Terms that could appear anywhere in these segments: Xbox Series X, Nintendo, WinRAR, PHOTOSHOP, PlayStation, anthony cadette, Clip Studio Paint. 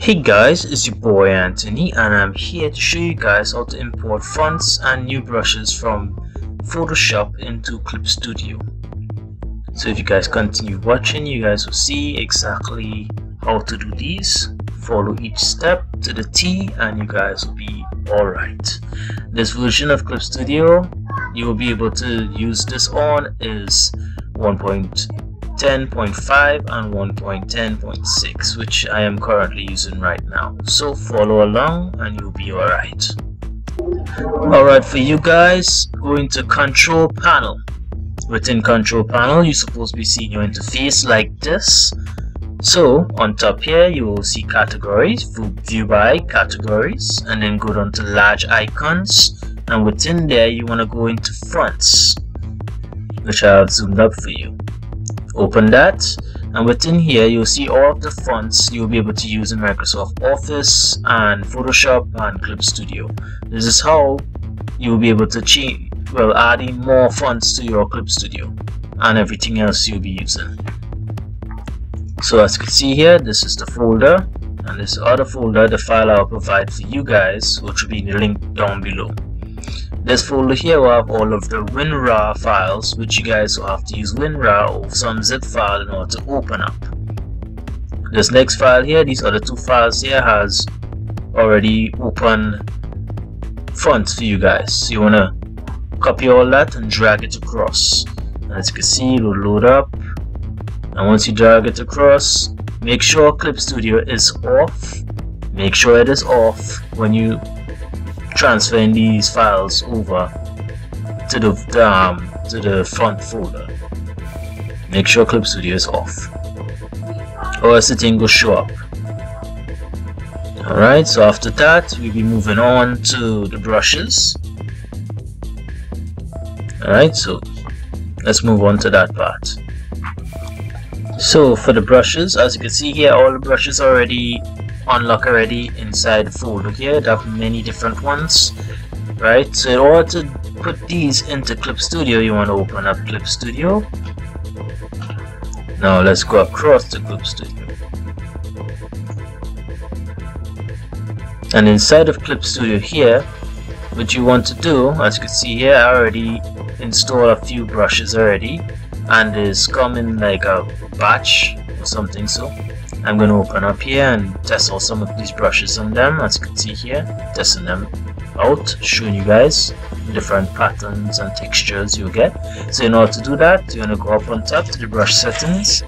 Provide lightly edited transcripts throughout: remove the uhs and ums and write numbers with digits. Hey guys, it's your boy Anthony and I'm here to show you guys how to import fonts and new brushes from Photoshop into Clip Studio. So if you guys continue watching, you guys will see exactly how to do these. Follow each step to the T and you guys will be alright. This version of Clip Studio you will be able to use this on is 1.10.5 and 1.10.6, which I am currently using right now, so follow along and you'll be alright. Alright, for you guys, go into Control Panel. Within Control Panel you're supposed to be seeing your interface like this. So on top here you will see Categories, View by Categories, and then go down to Large Icons, and within there you want to go into Fonts, which I have zoomed up for you. Open that, and within here you'll see all of the fonts you'll be able to use in Microsoft Office and Photoshop and Clip Studio. This is how you'll be able to change, well, adding more fonts to your Clip Studio and everything else you'll be using. So as you can see here, this is the folder, and this other folder, the file I'll provide for you guys, which will be in the link down below. This folder here will have all of the WinRAR files, which you guys will have to use WinRAR or some zip file in order to open up. This next file here, these other two files here, has already open fonts for you guys. So you want to copy all that and drag it across. As you can see, it will load up, and once you drag it across, make sure Clip Studio is off. Make sure it is off when you transferring these files over to the front folder. Make sure Clip Studio is off, or else the thing will show up. Alright, so after that we'll be moving on to the brushes. Alright, so let's move on to that part. So for the brushes, as you can see here, all the brushes already unlock already inside the folder here. They have many different ones, right? So in order to put these into Clip Studio, you want to open up Clip Studio. Now let's go across to Clip Studio, and inside of Clip Studio here, what you want to do, as you can see here, I already installed a few brushes already, and it's coming like a batch or something. So I'm going to open up here and test out some of these brushes on them. As you can see here, testing them out, showing you guys different patterns and textures you'll get. So in order to do that, you're going to go up on top to the brush settings,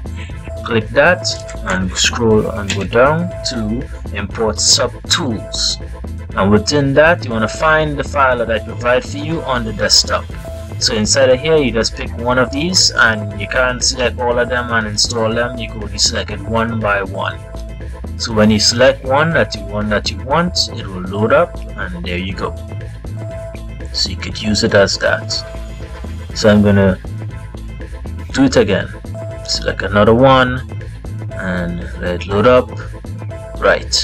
click that, and scroll and go down to import sub tools, and within that you want to find the file that I provide for you on the desktop. So inside of here, you just pick one of these, and you can't select all of them and install them. You can only select it one by one. So when you select one that you want, it will load up, and there you go. So you could use it as that. So I'm gonna do it again. Select another one and let it load up. Right.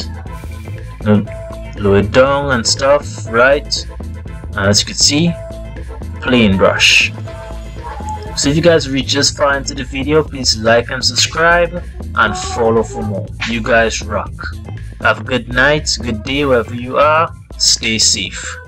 Load it down and stuff. Right. And as you can see, plain brush. So if you guys reach this far into the video, please like and subscribe and follow for more. You guys rock. Have a good night, good day wherever you are. Stay safe.